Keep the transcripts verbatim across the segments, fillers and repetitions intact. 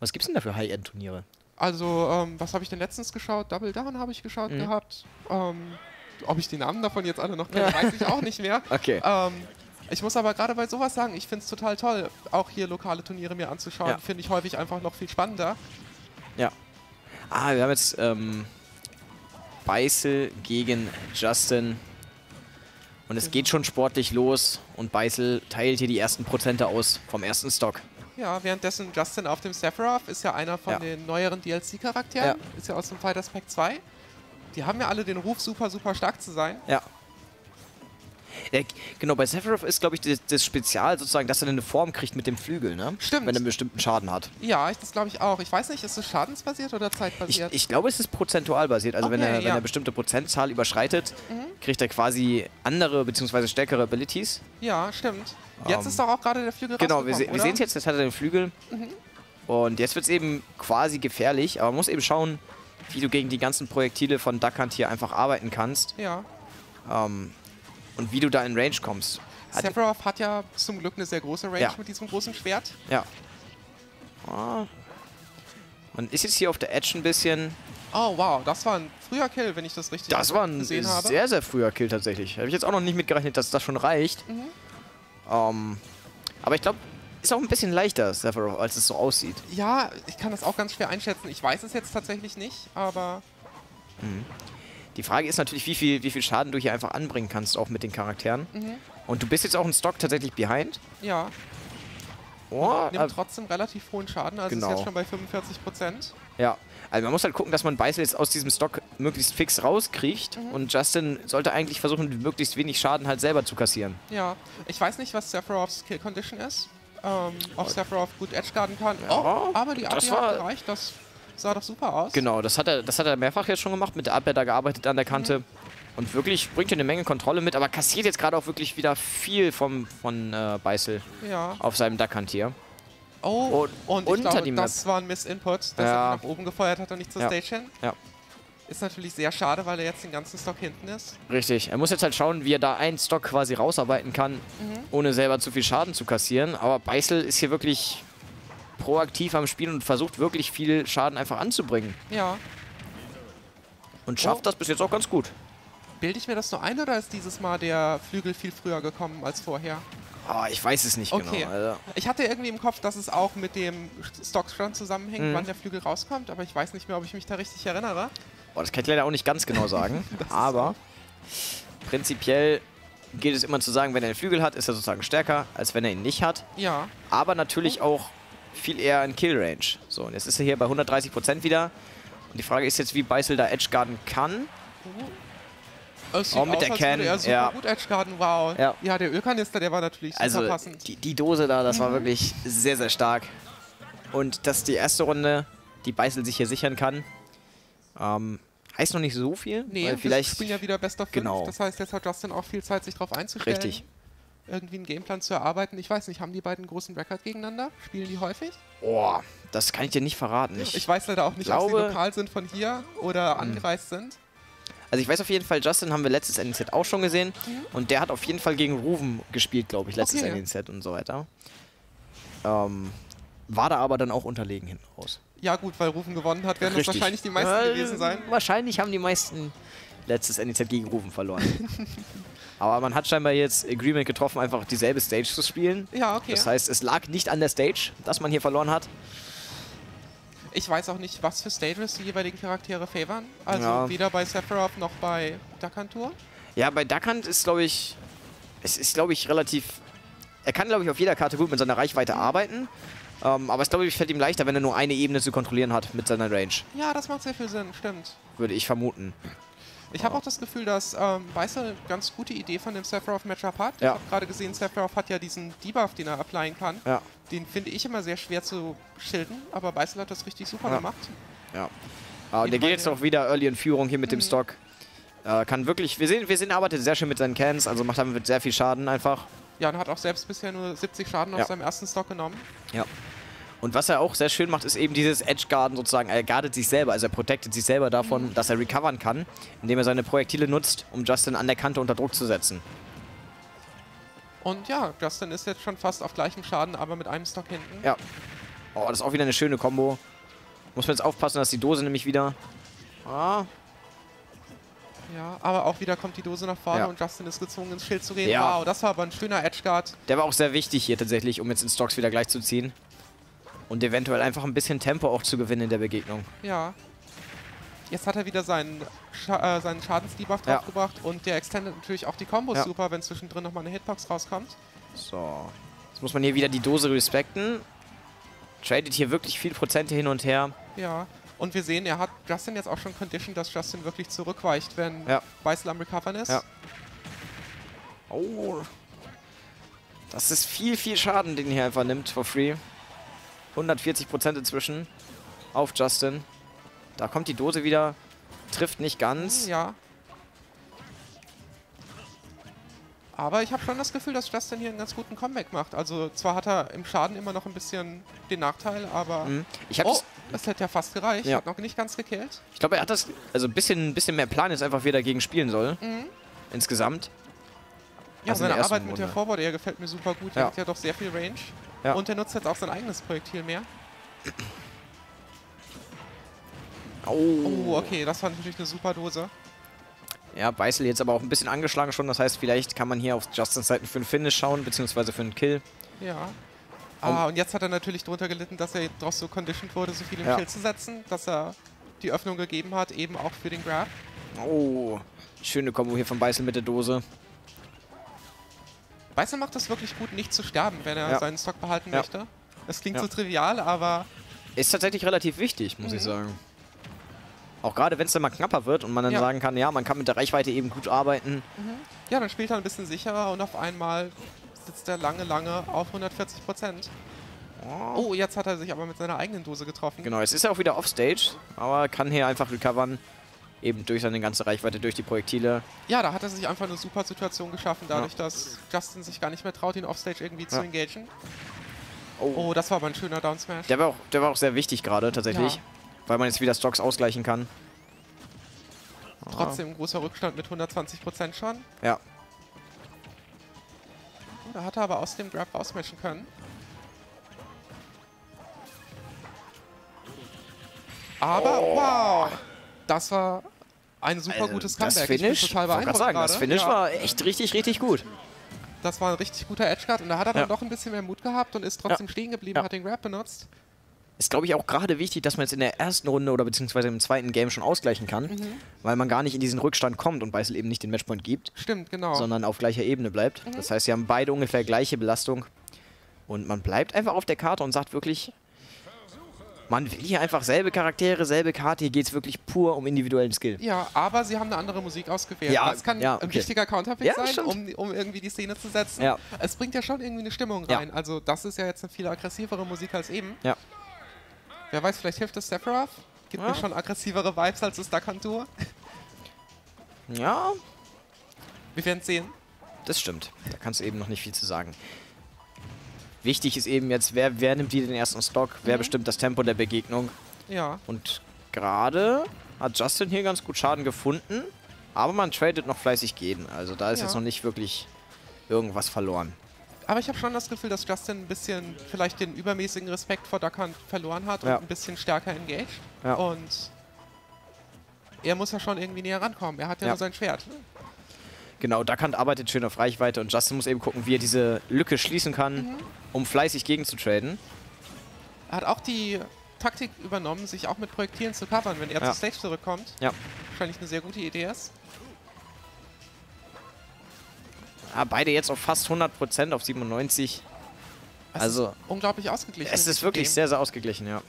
Was gibt's denn da für High-End-Turniere? Also, ähm, was habe ich denn letztens geschaut? Double Down habe ich geschaut mhm. gehabt. Ähm, ob ich die Namen davon jetzt alle noch kenne, weiß ich auch nicht mehr. Okay. Ähm, ich muss aber gerade bei sowas sagen, ich finde es total toll, auch hier lokale Turniere mir anzuschauen. Ja. Finde ich häufig einfach noch viel spannender. Ja. Ah, wir haben jetzt ähm, Bycel gegen Justin. Und es geht schon sportlich los und Bycel teilt hier die ersten Prozente aus vom ersten Stock. Ja, währenddessen Justin auf dem Sephiroth ist ja einer von ja. den neueren D L C-Charakteren. Ja. Ist ja aus dem Fighters Pack zwei. Die haben ja alle den Ruf, super, super stark zu sein. Ja. Ja, genau, bei Sephiroth ist, glaube ich, das, das Spezial sozusagen, dass er eine Form kriegt mit dem Flügel, ne? Stimmt. Wenn er einen bestimmten Schaden hat. Ja, ich, das glaube ich auch. Ich weiß nicht, ist es schadensbasiert oder zeitbasiert? Ich, ich glaube, es ist prozentual basiert. Also okay, wenn er ja. wenn er bestimmte Prozentzahl überschreitet, mhm. kriegt er quasi andere bzw. stärkere Abilities. Ja, stimmt. Jetzt ähm, ist doch auch gerade der Flügel genau, rausgekommen, Genau, wir, wir sehen es jetzt, jetzt hat er den Flügel. Mhm. Und jetzt wird es eben quasi gefährlich, aber man muss eben schauen, wie du gegen die ganzen Projektile von Duckhunt hier einfach arbeiten kannst. Ja. Ähm, Und wie du da in Range kommst. Sephiroth hat ja zum Glück eine sehr große Range ja. mit diesem großen Schwert. Ja. Oh. Man ist jetzt hier auf der Edge ein bisschen. Oh wow, das war ein früher Kill, wenn ich das richtig gesehen habe. Das war ein sehr, sehr früher Kill tatsächlich. Habe ich jetzt auch noch nicht mitgerechnet, dass das schon reicht. Mhm. Ähm, aber ich glaube, ist auch ein bisschen leichter, Sephiroth, als es so aussieht. Ja, ich kann das auch ganz schwer einschätzen. Ich weiß es jetzt tatsächlich nicht, aber... Mhm. Die Frage ist natürlich, wie viel, wie viel Schaden du hier einfach anbringen kannst, auch mit den Charakteren. Mhm. Und du bist jetzt auch ein Stock tatsächlich behind. Ja. Oh, nimmt äh, trotzdem relativ hohen Schaden, also genau. ist jetzt schon bei fünfundvierzig Prozent. Ja, also man muss halt gucken, dass man Bycel jetzt aus diesem Stock möglichst fix rauskriegt. Mhm. Und Justin sollte eigentlich versuchen, möglichst wenig Schaden halt selber zu kassieren. Ja, ich weiß nicht, was Sephiroths Kill Condition ist. Ähm, ob Sephiroth gut edgeguarden kann. Ja. Oh, aber die A P hat gereicht, das... Sah doch super aus. Genau, das hat er, das hat er mehrfach jetzt schon gemacht, mit der Abwehr da gearbeitet an der Kante. Mhm. Und wirklich bringt er eine Menge Kontrolle mit, aber kassiert jetzt gerade auch wirklich wieder viel vom, von äh, Bycel ja. auf seinem Duckhand hier. Oh, und, und ich glaube, das war ein Miss-Input, dass ja. er nach oben gefeuert hat und nicht zur ja. Station. Ja. Ist natürlich sehr schade, weil er jetzt den ganzen Stock hinten ist. Richtig, er muss jetzt halt schauen, wie er da einen Stock quasi rausarbeiten kann, mhm. ohne selber zu viel Schaden zu kassieren. Aber Bycel ist hier wirklich... proaktiv am Spiel und versucht wirklich viel Schaden einfach anzubringen. Ja. Und schafft oh. das bis jetzt auch ganz gut. Bilde ich mir das nur ein oder ist dieses Mal der Flügel viel früher gekommen als vorher? Ah, ich weiß es nicht okay. genau. Also. Ich hatte irgendwie im Kopf, dass es auch mit dem Stockstand zusammenhängt, mhm. wann der Flügel rauskommt, aber ich weiß nicht mehr, ob ich mich da richtig erinnere. Boah, das kann ich leider auch nicht ganz genau sagen, aber prinzipiell... geht es immer zu sagen, wenn er einen Flügel hat, ist er sozusagen stärker, als wenn er ihn nicht hat. Ja. Aber natürlich auch viel eher in Kill-Range. So, und jetzt ist er hier bei hundertdreißig Prozent wieder. Und die Frage ist jetzt, wie Bycel da edgeguarden kann. Oh, mit der Can. Er super ja. gut edgeguarden, wow. Ja. ja, der Ölkanister, der war natürlich super also passend. Also, die, die Dose da, das mhm. war wirklich sehr, sehr stark. Und das ist die erste Runde, die Bycel sich hier sichern kann. Ähm... Heißt noch nicht so viel. Nee, wir spielen ja wieder Best of fünf. Genau. Das heißt, jetzt hat Justin auch viel Zeit, sich darauf einzustellen. Richtig. Irgendwie einen Gameplan zu erarbeiten. Ich weiß nicht, haben die beiden großen Record gegeneinander? Spielen die häufig? Boah, das kann ich dir nicht verraten. Ich, ich weiß leider auch nicht, glaube, ob sie lokal sind von hier oder mh. angereist sind. Also ich weiß auf jeden Fall, Justin haben wir letztes N Z auch schon gesehen. Mhm. Und der hat auf jeden Fall gegen Ruven gespielt, glaube ich, letztes okay. N Z und so weiter. Ähm, war da aber dann auch unterlegen hinten raus. Ja gut, weil Ruven gewonnen hat, werden Richtig. das wahrscheinlich die meisten äh, gewesen sein. Wahrscheinlich haben die meisten letztes N Z gegen Ruven verloren. Aber man hat scheinbar jetzt Agreement getroffen, einfach dieselbe Stage zu spielen. Ja, okay. Das heißt, es lag nicht an der Stage, dass man hier verloren hat. Ich weiß auch nicht, was für Stages die jeweiligen Charaktere favoren. Also ja. weder bei Sephiroth noch bei Duckhunt Tour. Ja, bei Duckhunt ist, glaube ich, es ist, glaube ich, relativ... Er kann, glaube ich, auf jeder Karte gut mit seiner Reichweite arbeiten. Um, aber ich glaube, es fällt ihm leichter, wenn er nur eine Ebene zu kontrollieren hat mit seiner Range. Ja, das macht sehr viel Sinn, stimmt. Würde ich vermuten. Ich oh. habe auch das Gefühl, dass ähm, Bycel eine ganz gute Idee von dem Sephiroth-Matchup hat. Ja. Ich habe gerade gesehen, Sephiroth hat ja diesen Debuff, den er applyen kann. Ja. Den finde ich immer sehr schwer zu schilden, aber Bycel hat das richtig super ja. gemacht. Ja. Ah, und der geht jetzt auch wieder early in Führung hier mit mhm. dem Stock. Äh, kann wirklich, wir sehen, wir sehen, er arbeitet sehr schön mit seinen Cans, also macht damit sehr viel Schaden einfach. Ja, und hat auch selbst bisher nur siebzig Schaden ja. auf seinem ersten Stock genommen. Ja. Und was er auch sehr schön macht, ist eben dieses Edgeguarden sozusagen. Er guardet sich selber, also er protectet sich selber davon, mhm. dass er recovern kann, indem er seine Projektile nutzt, um Justin an der Kante unter Druck zu setzen. Und ja, Justin ist jetzt schon fast auf gleichem Schaden, aber mit einem Stock hinten. Ja. Oh, das ist auch wieder eine schöne Kombo. Muss man jetzt aufpassen, dass die Dose nämlich wieder... Ah. Ja, aber auch wieder kommt die Dose nach vorne, ja, und Justin ist gezwungen, ins Schild zu gehen. Ja. Wow, das war aber ein schöner Edgeguard. Der war auch sehr wichtig hier tatsächlich, um jetzt in Stocks wieder gleich zu ziehen. Und eventuell einfach ein bisschen Tempo auch zu gewinnen in der Begegnung. Ja. Jetzt hat er wieder seinen, Scha äh, seinen Schadensdebuff draufgebracht, ja, und der extendet natürlich auch die Kombos, ja, super, wenn zwischendrin nochmal eine Hitbox rauskommt. So. Jetzt muss man hier wieder die Dose respekten. Tradet hier wirklich viel Prozente hin und her. Ja. Und wir sehen, er hat Justin jetzt auch schon conditioned, dass Justin wirklich zurückweicht, wenn, ja, Bycel am Recovern ist. Ja. Oh. Das ist viel, viel Schaden, den er hier einfach nimmt, for free. hundertvierzig Prozent inzwischen auf Justin. Da kommt die Dose wieder, trifft nicht ganz. Ja. Aber ich habe schon das Gefühl, dass Justin hier einen ganz guten Comeback macht. Also zwar hat er im Schaden immer noch ein bisschen den Nachteil, aber... Mhm. Ich hab oh, das hätte ja fast gereicht. Ja. Hat noch nicht ganz gekillt. Ich glaube, er hat das... Also ein bisschen, bisschen mehr Plan jetzt einfach, wie er dagegen spielen soll. Mhm. Insgesamt. Ja, also seine in Arbeit Runde mit der Forward, der gefällt mir super gut. Er, ja, hat ja doch sehr viel Range. Ja. Und er nutzt jetzt auch sein eigenes Projektil mehr. Oh. Oh, okay, das war natürlich eine super Dose. Ja, Bycel jetzt aber auch ein bisschen angeschlagen schon, das heißt, vielleicht kann man hier auf Justins Seiten für einen Finish schauen, beziehungsweise für einen Kill. Ja. Ah, um, und jetzt hat er natürlich drunter gelitten, dass er doch so conditioned wurde, so viel im, ja, Kill zu setzen, dass er die Öffnung gegeben hat, eben auch für den Grab. Oh, schöne Kombo hier von Bycel mit der Dose. Bycel macht das wirklich gut, nicht zu sterben, wenn er, ja, seinen Stock behalten, ja, möchte. Das klingt, ja, so trivial, aber... Ist tatsächlich relativ wichtig, muss, mhm, ich sagen. Auch gerade wenn es dann mal knapper wird und man dann, ja, sagen kann, ja, man kann mit der Reichweite eben gut arbeiten. Mhm. Ja, dann spielt er ein bisschen sicherer und auf einmal sitzt er lange, lange auf hundertvierzig Prozent. Oh, jetzt hat er sich aber mit seiner eigenen Dose getroffen. Genau, jetzt ist er auch wieder offstage, aber kann hier einfach recovern, eben durch seine ganze Reichweite, durch die Projektile. Ja, da hat er sich einfach eine super Situation geschaffen, dadurch, ja, dass Justin sich gar nicht mehr traut, ihn offstage irgendwie, ja, zu engagen. Oh. Oh, das war aber ein schöner Downsmash. Der war auch, der war auch sehr wichtig gerade, tatsächlich. Ja. Weil man jetzt wieder Stocks ausgleichen kann. Trotzdem ein großer Rückstand mit hundertzwanzig Prozent schon. Ja. Oh, da hat er aber aus dem Grab rausmatchen können. Aber, oh, wow! Das war ein super, also, gutes Comeback. Das Finish, ich bin total beeindruckt sagen, das Finish, ja, war echt richtig, richtig gut. Das war ein richtig guter Edgeguard und da hat er, ja, dann doch ein bisschen mehr Mut gehabt und ist trotzdem, ja, stehen geblieben, ja, hat den Grab benutzt. Ist, glaube ich, auch gerade wichtig, dass man jetzt in der ersten Runde oder beziehungsweise im zweiten Game schon ausgleichen kann, mhm, weil man gar nicht in diesen Rückstand kommt und Bycel eben nicht den Matchpoint gibt. Stimmt, genau. Sondern auf gleicher Ebene bleibt. Mhm. Das heißt, sie haben beide ungefähr gleiche Belastung und man bleibt einfach auf der Karte und sagt wirklich, man will hier einfach selbe Charaktere, selbe Karte, hier geht es wirklich pur um individuellen Skill. Ja, aber sie haben eine andere Musik ausgewählt. Ja, das kann, ja, okay, ein wichtiger Counterpick, ja, sein, um, um irgendwie die Szene zu setzen. Ja. Es bringt ja schon irgendwie eine Stimmung rein. Ja. Also das ist ja jetzt eine viel aggressivere Musik als eben. Ja. Wer weiß, vielleicht hilft das Sephiroth. Gibt, ja, mir schon aggressivere Vibes als das Duckhunt. Ja. Wir werden sehen. Das stimmt. Da kannst du eben noch nicht viel zu sagen. Wichtig ist eben jetzt, wer, wer nimmt hier den ersten Stock, wer, mhm, bestimmt das Tempo der Begegnung. Ja. Und gerade hat Justin hier ganz gut Schaden gefunden, aber man tradet noch fleißig gehen. Also da ist, ja, jetzt noch nicht wirklich irgendwas verloren. Aber ich habe schon das Gefühl, dass Justin ein bisschen vielleicht den übermäßigen Respekt vor Duckhunt verloren hat und, ja, ein bisschen stärker engaged. Ja. Und er muss ja schon irgendwie näher rankommen. Er hat ja, ja, nur sein Schwert. Genau, Duckhunt arbeitet schön auf Reichweite und Justin muss eben gucken, wie er diese Lücke schließen kann, mhm, um fleißig gegenzutraden. Er hat auch die Taktik übernommen, sich auch mit Projektilen zu covern, wenn er, ja, zur Stage zurückkommt. Ja. Wahrscheinlich eine sehr gute Idee ist. Ah, beide jetzt auf fast hundert Prozent, auf siebenundneunzig. Es also ist unglaublich ausgeglichen. Es ist wirklich sehr, sehr ausgeglichen, ja.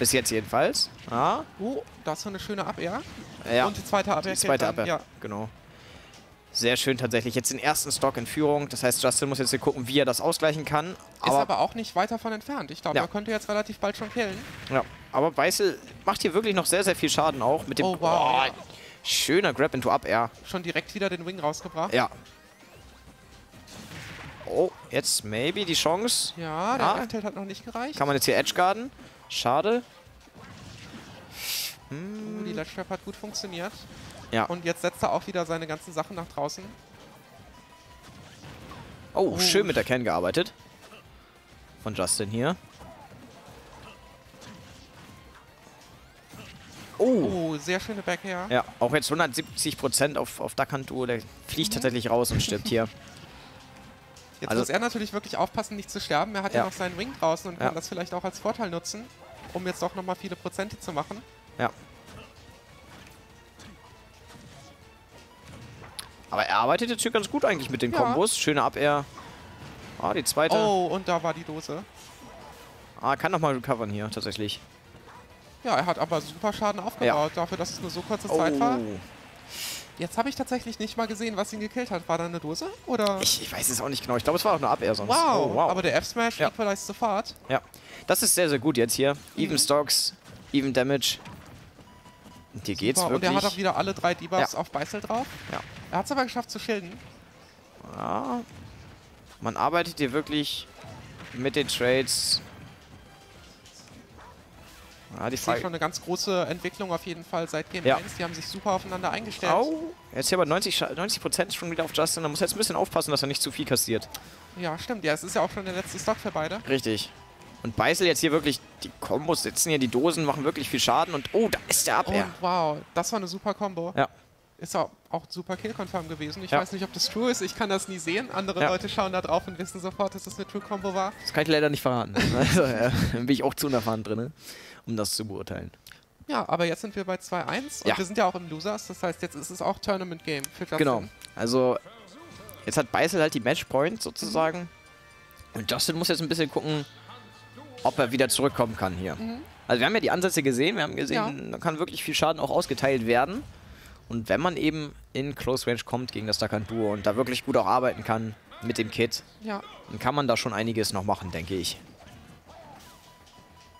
Bis jetzt jedenfalls. Ah. Oh, das ist eine schöne Up-Air. Ja. Und die zweite Up-Air. Die zweite Up-Air, ja, genau. Sehr schön tatsächlich. Jetzt den ersten Stock in Führung. Das heißt, Justin muss jetzt hier gucken, wie er das ausgleichen kann. Aber ist aber auch nicht weit davon entfernt. Ich glaube, ja, er könnte jetzt relativ bald schon killen. Ja, aber Bycel macht hier wirklich noch sehr, sehr viel Schaden auch. Mit dem, oh, wow, oh, schöner Grab into Up-Air. Schon direkt wieder den Wing rausgebracht. Ja. Oh, jetzt maybe die Chance. Ja, der Nachteil hat noch nicht gereicht. Kann man jetzt hier edgeguarden? Schade. Hm. Oh, die Ledge Trap hat gut funktioniert. Ja. Und jetzt setzt er auch wieder seine ganzen Sachen nach draußen. Oh, oh, schön mit der Can gearbeitet. Von Justin hier. Oh, oh sehr schöne Backhair. Ja, auch jetzt hundertsiebzig Prozent auf, auf Duckhunt-Duo. Der fliegt mhm. tatsächlich raus und stirbt hier. Jetzt also muss er natürlich wirklich aufpassen, nicht zu sterben. Er hat ja, ja noch seinen Ring draußen und kann ja. das vielleicht auch als Vorteil nutzen, um jetzt auch nochmal viele Prozente zu machen. Ja. Aber er arbeitet jetzt hier ganz gut eigentlich mit den ja. Kombos. Schöne Up-Air. Ah, die zweite. Oh, und da war die Dose. Ah, er kann nochmal recovern hier, tatsächlich. Ja, er hat aber super Schaden aufgebaut, ja. dafür, dass es nur so kurze oh. Zeit war. Jetzt habe ich tatsächlich nicht mal gesehen, was ihn gekillt hat. War da eine Dose? Oder? Ich, ich weiß es auch nicht genau. Ich glaube, es war auch eine Up-Air sonst. Wow, oh, wow, aber der F-Smash ja. liegt vielleicht sofort. Ja, das ist sehr, sehr gut jetzt hier. Even mhm. Stocks, even Damage. Und hier super. Geht's wirklich. Und er hat auch wieder alle drei Debuffs ja. auf Bycel drauf. Ja. Er hat es aber geschafft zu schilden. Ja. Man arbeitet hier wirklich mit den Trades. Ja, die das ist schon eine ganz große Entwicklung auf jeden Fall seit Game eins. Ja. Die haben sich super aufeinander eingestellt. Au. Jetzt hier aber neunzig Prozent schon wieder auf Justin. Da muss er jetzt ein bisschen aufpassen, dass er nicht zu viel kassiert. Ja, stimmt. Ja, es ist ja auch schon der letzte Stock für beide. Richtig. Und Bycel jetzt hier wirklich, die Kombos sitzen hier, die Dosen machen wirklich viel Schaden. Und oh, da ist der Up-Air. Oh, wow. Das war eine super Kombo. Ja. Ist auch ein super Kill-Confirm gewesen. Ich ja. weiß nicht, ob das true ist. Ich kann das nie sehen. Andere ja. Leute schauen da drauf und wissen sofort, dass das eine True-Kombo war. Das kann ich leider nicht verraten. Also, ja, bin ich auch zu unerfahren drin, um das zu beurteilen. Ja, aber jetzt sind wir bei zwei eins und ja. wir sind ja auch im Losers. Das heißt, jetzt ist es auch Tournament-Game für Justin. Genau. Also, jetzt hat Bycel halt die Matchpoint sozusagen. Mhm. Und Justin muss jetzt ein bisschen gucken, ob er wieder zurückkommen kann hier. Mhm. Also, wir haben ja die Ansätze gesehen. Wir haben gesehen, ja. da kann wirklich viel Schaden auch ausgeteilt werden. Und wenn man eben in Close Range kommt gegen das Duckhunt Duo und da wirklich gut auch arbeiten kann mit dem Kit, ja. dann kann man da schon einiges noch machen, denke ich.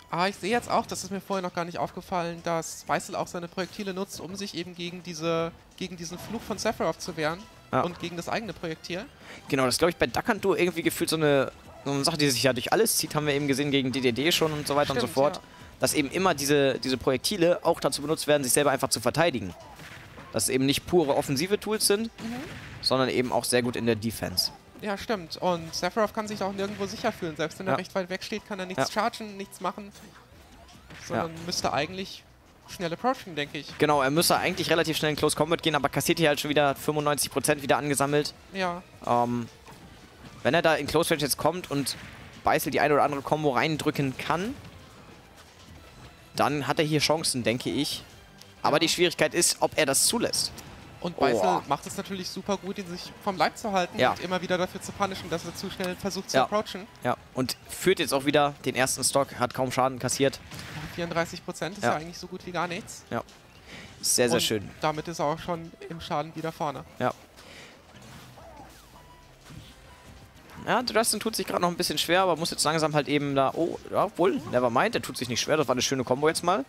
Ah, ich sehe jetzt auch, das ist mir vorher noch gar nicht aufgefallen, dass Bycel auch seine Projektile nutzt, um sich eben gegen, diese, gegen diesen Fluch von Sephiroth zu wehren ja. und gegen das eigene Projektil. Genau, das glaube ich bei Duckhunt Duo irgendwie gefühlt so eine, so eine Sache, die sich ja durch alles zieht, haben wir eben gesehen gegen D D D schon und so weiter Stimmt, und so fort. Ja. Dass eben immer diese, diese Projektile auch dazu benutzt werden, sich selber einfach zu verteidigen. Dass eben nicht pure offensive Tools sind, mhm. sondern eben auch sehr gut in der Defense. Ja, stimmt. Und Sephiroth kann sich auch nirgendwo sicher fühlen. Selbst wenn ja. er recht weit weg steht, kann er nichts ja. chargen, nichts machen. Sondern ja. müsste eigentlich schnell approachen, denke ich. Genau, er müsste eigentlich relativ schnell in Close Combat gehen, aber kassiert hier halt schon wieder fünfundneunzig Prozent wieder angesammelt. Ja. Ähm, wenn er da in Close Range jetzt kommt und Bycel die eine oder andere Combo reindrücken kann, dann hat er hier Chancen, denke ich. Aber die Schwierigkeit ist, ob er das zulässt. Und Bycel oh. macht es natürlich super gut, ihn sich vom Leib zu halten ja. und immer wieder dafür zu punishen, dass er zu schnell versucht zu ja. approachen. Ja, und führt jetzt auch wieder den ersten Stock, hat kaum Schaden kassiert. vierunddreißig Prozent ist ja. ja eigentlich so gut wie gar nichts. Ja, sehr, sehr und schön. Damit ist er auch schon im Schaden wieder vorne. Ja. Ja, Justin tut sich gerade noch ein bisschen schwer, aber muss jetzt langsam halt eben da... Oh, obwohl, nevermind, der tut sich nicht schwer, das war eine schöne Kombo jetzt mal.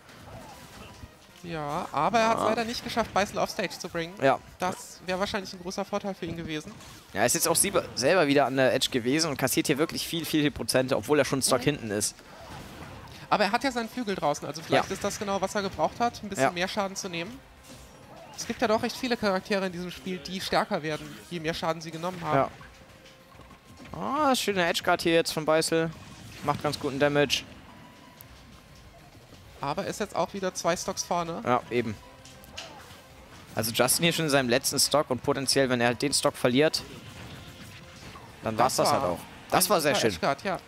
Ja, aber er hat es leider nicht geschafft, Bycel auf Stage zu bringen. Ja. Das wäre wahrscheinlich ein großer Vorteil für ihn gewesen. Ja, er ist jetzt auch selber wieder an der Edge gewesen und kassiert hier wirklich viel, viel Prozente, obwohl er schon stark mhm. hinten ist. Aber er hat ja seinen Flügel draußen, also vielleicht ja. ist das genau, was er gebraucht hat, ein bisschen ja. mehr Schaden zu nehmen. Es gibt ja doch recht viele Charaktere in diesem Spiel, die stärker werden, je mehr Schaden sie genommen haben. Ah, ja. oh, schöner Edgeguard hier jetzt von Bycel. Macht ganz guten Damage. Aber ist jetzt auch wieder zwei Stocks vorne. Ja, eben. Also Justin hier schon in seinem letzten Stock und potenziell, wenn er halt den Stock verliert, dann war's das halt auch. Das war sehr schön. Ja.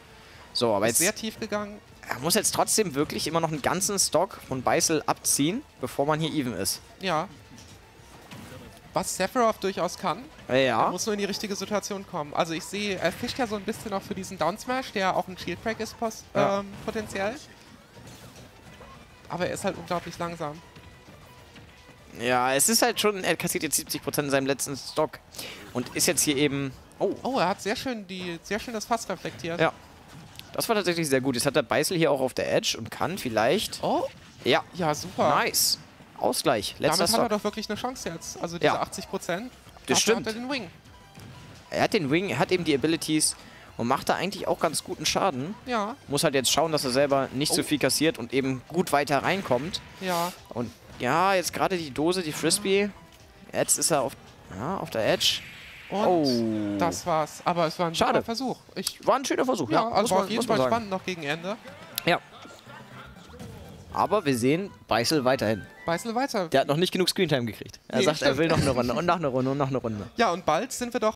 So, aber jetzt sehr tief gegangen. Er muss jetzt trotzdem wirklich immer noch einen ganzen Stock von Bycel abziehen, bevor man hier even ist. Ja. Was Sephiroth durchaus kann. Ja. Er muss nur in die richtige Situation kommen. Also ich sehe, er fischt ja so ein bisschen auch für diesen Down Smash, der auch ein Shield Break ist ja. ähm, potenziell. Aber er ist halt unglaublich langsam. Ja, es ist halt schon, er kassiert jetzt siebzig Prozent in seinem letzten Stock. Und ist jetzt hier eben... Oh, oh er hat sehr schön, die, sehr schön das Fass reflektiert. Ja, das war tatsächlich sehr gut. Jetzt hat der Bycel hier auch auf der Edge und kann vielleicht... Oh, ja, ja super. Nice. Ausgleich. Letzter Stock. Damit hat er doch wirklich eine Chance jetzt. Also diese ja. achtzig Prozent. Das stimmt. Hat er den Wing. Er hat den Wing, er hat eben die Abilities... Und macht da eigentlich auch ganz guten Schaden. Ja. Muss halt jetzt schauen, dass er selber nicht oh. so viel kassiert und eben gut weiter reinkommt. Ja. Und ja, jetzt gerade die Dose, die Frisbee. Jetzt ist er auf, ja, auf der Edge. Und oh. das war's. Aber es war ein schöner Versuch. Ich war ein schöner Versuch, ja. ja also war auf jeden Fall spannend noch gegen Ende. Ja. Aber wir sehen Bycel weiterhin. Bycel weiter. Der hat noch nicht genug Screentime gekriegt. Er nee, sagt, stimmt. er will noch eine Runde und noch eine Runde und noch eine Runde. Ja, und bald sind wir doch